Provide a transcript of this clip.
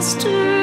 master.